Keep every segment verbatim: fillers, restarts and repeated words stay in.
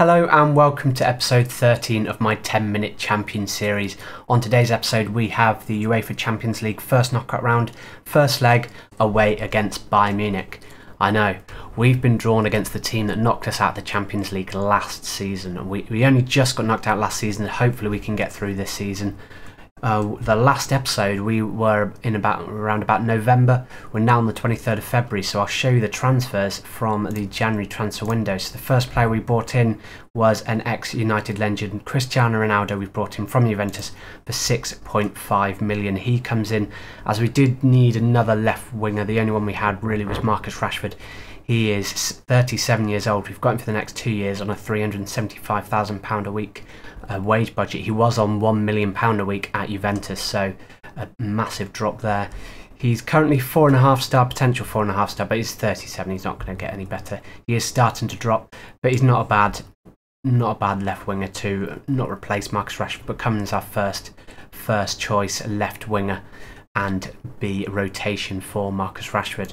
Hello and welcome to episode thirteen of my ten minute Champions series. On today's episode we have the UEFA Champions League first knockout round, first leg, away against Bayern Munich. I know, we've been drawn against the team that knocked us out of the Champions League last season, and we, we only just got knocked out last season. Hopefully we can get through this season. Uh, the last episode we were in about around about November. We're now on the twenty-third of February, so I'll show you the transfers from the January transfer window. So the first player we brought in was an ex-United legend, Cristiano Ronaldo. We brought him from Juventus for six point five million. He comes in as we did need another left winger. The only one we had really was Marcus Rashford. He is thirty-seven years old. We've got him for the next two years on a three hundred and seventy-five thousand pounds a week uh, wage budget. He was on one million pounds a week at Juventus, so a massive drop there. He's currently four and a half star, potential four and a half star, but he's thirty-seven. He's not going to get any better. He is starting to drop, but he's not a bad, not a bad left winger to not replace Marcus Rashford, but come as our first, first choice left winger and be rotation for Marcus Rashford.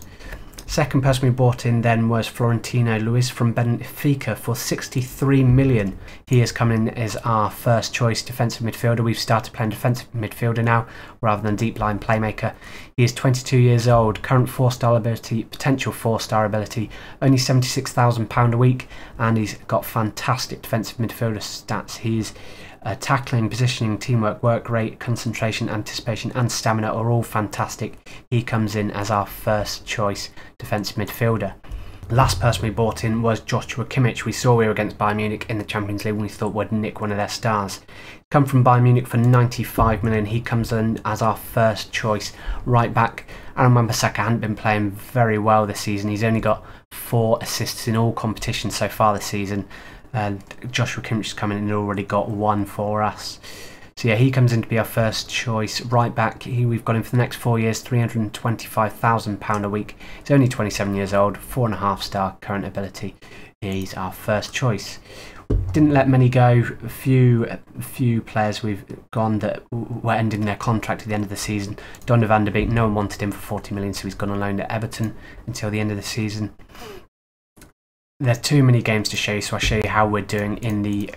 Second person we bought in then was Florentino Luis from Benfica for sixty-three million. He is coming in as our first choice defensive midfielder. We've started playing defensive midfielder now rather than deep line playmaker. He is twenty-two years old, current four star ability, potential four star ability, only seventy-six thousand pounds a week, and he's got fantastic defensive midfielder stats. He's Uh, tackling, positioning, teamwork, work rate, concentration, anticipation and stamina are all fantastic. He comes in as our first choice defensive midfielder. Last person we bought in was Joshua Kimmich. We saw we were against Bayern Munich in the Champions League and we thought we'd nick one of their stars. Come from Bayern Munich for ninety-five million. He comes in as our first choice right back. Aaron Wan-Bissaka hasn't been playing very well this season. He's only got four assists in all competitions so far this season. And uh, Joshua Kimmich is coming in and already got one for us. So yeah, he comes in to be our first choice right back. He, we've got him for the next four years, three hundred and twenty-five thousand pounds a week. He's only twenty-seven years old, four and a half star current ability. He's our first choice. Didn't let many go. A few, a few players we've gone that were ending their contract at the end of the season. Donny van der Beek, no one wanted him for forty million, so he's gone on loan to Everton until the end of the season. There's too many games to show you, so I'll show you how we're doing in the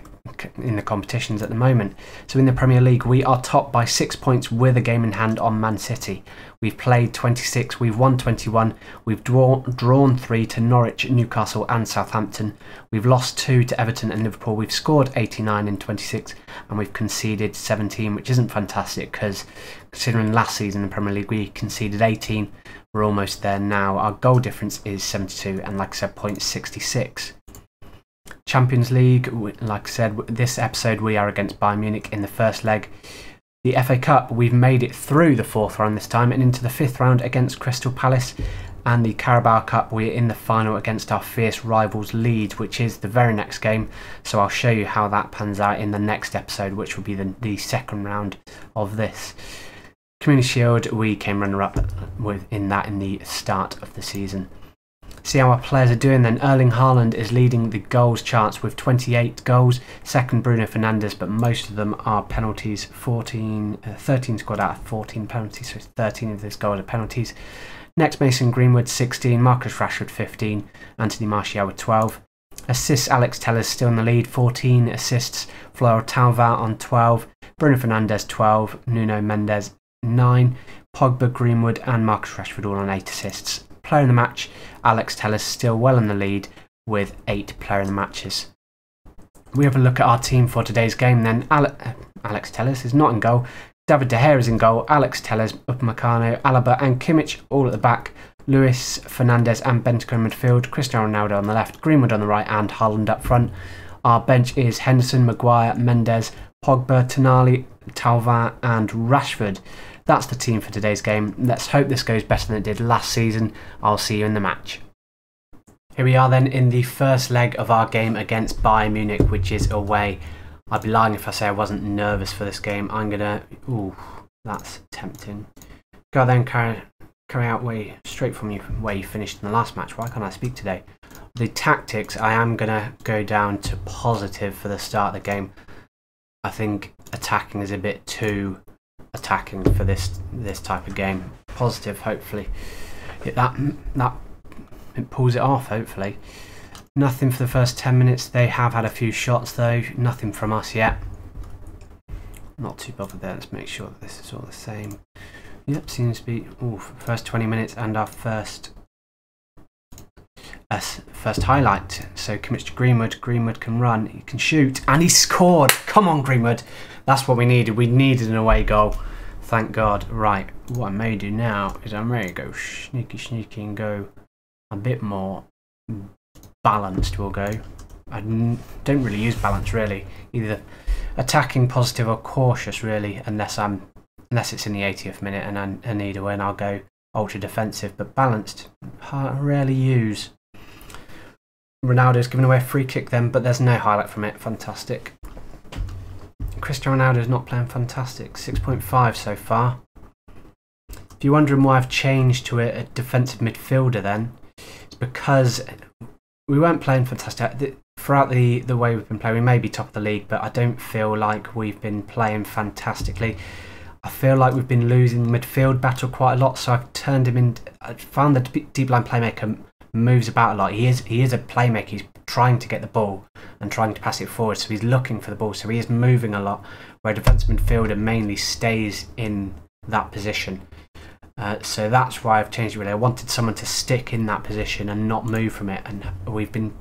in the competitions at the moment. So in the Premier League we are top by six points with a game in hand on Man City. We've played twenty-six, we've won twenty-one, we've draw, drawn three to Norwich, Newcastle and Southampton. We've lost two to Everton and Liverpool. We've scored eighty-nine in twenty-six and we've conceded seventeen, which isn't fantastic because considering last season in the Premier League we conceded eighteen. We're almost there now. Our goal difference is seventy-two and like I said point six six. Champions League, like I said, this episode we are against Bayern Munich in the first leg. The F A Cup, we've made it through the fourth round this time and into the fifth round against Crystal Palace. And the Carabao Cup, we're in the final against our fierce rivals Leeds, which is the very next game. So I'll show you how that pans out in the next episode, which will be the, the second round of this. Community Shield, we came runner-up in that in the start of the season. See how our players are doing then. Erling Haaland is leading the goals charts with twenty-eight goals. Second, Bruno Fernandes, but most of them are penalties. fourteen, uh, thirteen scored out of fourteen penalties, so thirteen of those goals are penalties. Next, Mason Greenwood, sixteen. Marcus Rashford, fifteen. Anthony Martial with twelve. Assists, Alex Telles still in the lead, fourteen assists. Florentino Luis on twelve. Bruno Fernandes, twelve. Nuno Mendes, nine. Pogba, Greenwood and Marcus Rashford all on eight assists. Player in the match, Alex Telles still well in the lead with eight player in the matches. We have a look at our team for today's game then. Ale Alex Telles is not in goal. David De Gea is in goal. Alex Telles, Upamecano, Alaba and Kimmich all at the back. Luis, Fernandes and Bentancur in midfield. Cristiano Ronaldo on the left, Greenwood on the right and Haaland up front. Our bench is Henderson, Maguire, Mendes, Pogba, Tonali, Talva and Rashford. That's the team for today's game. Let's hope this goes better than it did last season. I'll see you in the match. Here we are then in the first leg of our game against Bayern Munich, which is away. I'd be lying if I say I wasn't nervous for this game. I'm gonna... Ooh, that's tempting. Go then, carry, carry out way straight from you where you finished in the last match. Why can't I speak today? The tactics, I am gonna go down to positive for the start of the game. I think attacking is a bit too attacking for this this type of game. Positive, hopefully. It, that that it pulls it off, hopefully. Nothing for the first ten minutes. They have had a few shots though. Nothing from us yet. Not too bothered there. Let's make sure that this is all the same. Yep, seems to be. Ooh, first twenty minutes and our first uh, first highlight. So commits to Greenwood. Greenwood can run. He can shoot, and he scored. Come on, Greenwood. That's what we needed. We needed an away goal. Thank God. Right. What I may do now is I may go sneaky, sneaky, and go a bit more balanced. We'll go. I don't really use balance really. Either attacking, positive, or cautious really, unless I'm. Unless it's in the eightieth minute and I, I need a win, I'll go ultra defensive, but balanced, I rarely use. Ronaldo's giving away a free kick then, but there's no highlight from it. Fantastic. Cristiano Ronaldo's not playing fantastic. six point five so far. If you're wondering why I've changed to a, a defensive midfielder then, it's because we weren't playing fantastic. Throughout the, the way we've been playing, we may be top of the league, but I don't feel like we've been playing fantastically. I feel like we've been losing the midfield battle quite a lot, so I've turned him in. I found the deep line playmaker moves about a lot. He is he is a playmaker. He's trying to get the ball and trying to pass it forward, so he's looking for the ball. So he is moving a lot, where a defensive midfielder mainly stays in that position. Uh, so that's why I've changed it really. I wanted someone to stick in that position and not move from it. And we've been,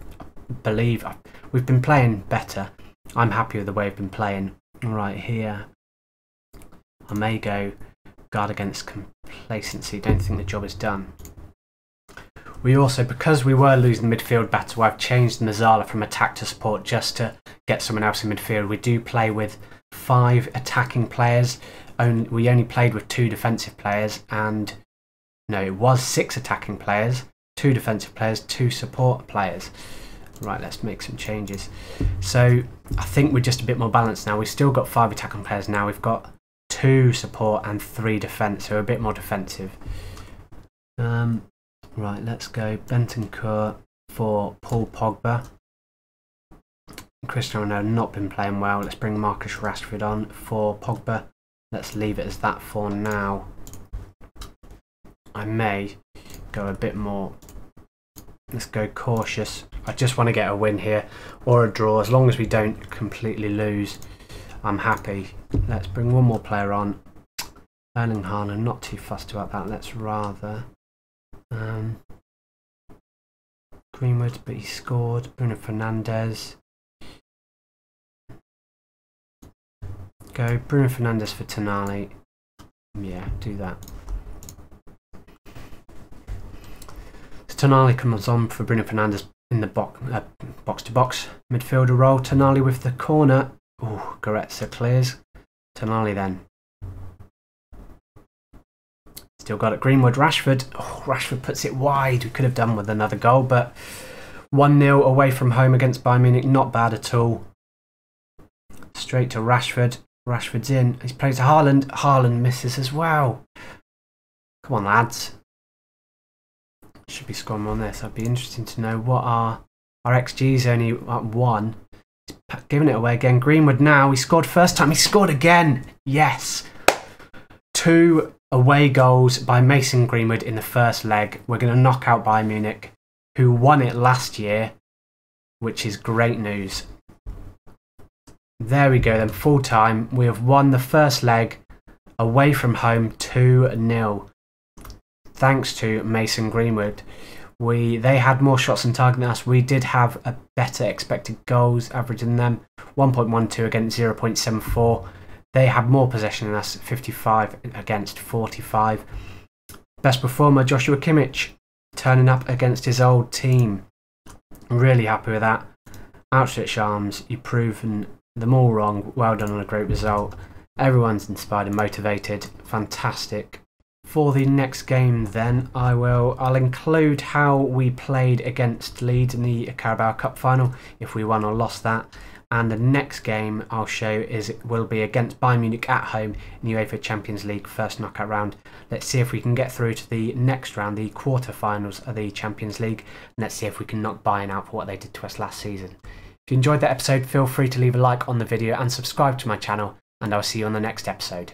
I believe we've been playing better. I'm happy with the way we've been playing. Right here. I may go guard against complacency. Don't think the job is done. We also, because we were losing the midfield battle, I've changed Mazzala from attack to support just to get someone else in midfield. We do play with five attacking players. Only, we only played with two defensive players, and no, it was six attacking players, two defensive players, two support players. Right, let's make some changes. So I think we're just a bit more balanced now. We've still got five attacking players now. We've got two support and three defence, so a bit more defensive. Um, right, let's go Bentancur for Paul Pogba. Cristiano Ronaldo not been playing well. Let's bring Marcus Rashford on for Pogba. Let's leave it as that for now. I may go a bit more. Let's go cautious. I just want to get a win here or a draw. As long as we don't completely lose, I'm happy. Let's bring one more player on. Erling Haaland, not too fussed about that. Let's rather um, Greenwood, but he scored. Bruno Fernandes. Go Bruno Fernandes for Tonali. Yeah, do that. So Tonali comes on for Bruno Fernandes in the box, uh, box to box midfielder role. Tonali with the corner. Oh, Goretzka clears. Tonali then. Still got it. Greenwood, Rashford. Oh, Rashford puts it wide. We could have done with another goal, but one nil away from home against Bayern Munich. Not bad at all. Straight to Rashford. Rashford's in. He's played to Haaland. Haaland misses as well. Come on, lads. Should be scoring on this. I'd be interested to know what our, our X G's only at one. Giving it away again. Greenwood now. He scored first time. He scored again. Yes. Two away goals by Mason Greenwood in the first leg. We're going to knock out Bayern Munich, who won it last year, which is great news. There we go then. Full time. We have won the first leg away from home two nil. Thanks to Mason Greenwood. We, they had more shots on target than us. We did have a better expected goals average than them. one point one two against zero point seven four. They had more possession than us. fifty-five against forty-five. Best performer, Joshua Kimmich. Turning up against his old team. I'm really happy with that. Outstretched arms. You've proven them all wrong. Well done on a great result. Everyone's inspired and motivated. Fantastic. For the next game then, I will, I'll include how we played against Leeds in the Carabao Cup final, if we won or lost that. And the next game I'll show is will be against Bayern Munich at home in the UEFA Champions League first knockout round. Let's see if we can get through to the next round, the quarter-finals of the Champions League. And let's see if we can knock Bayern out for what they did to us last season. If you enjoyed that episode, feel free to leave a like on the video and subscribe to my channel. And I'll see you on the next episode.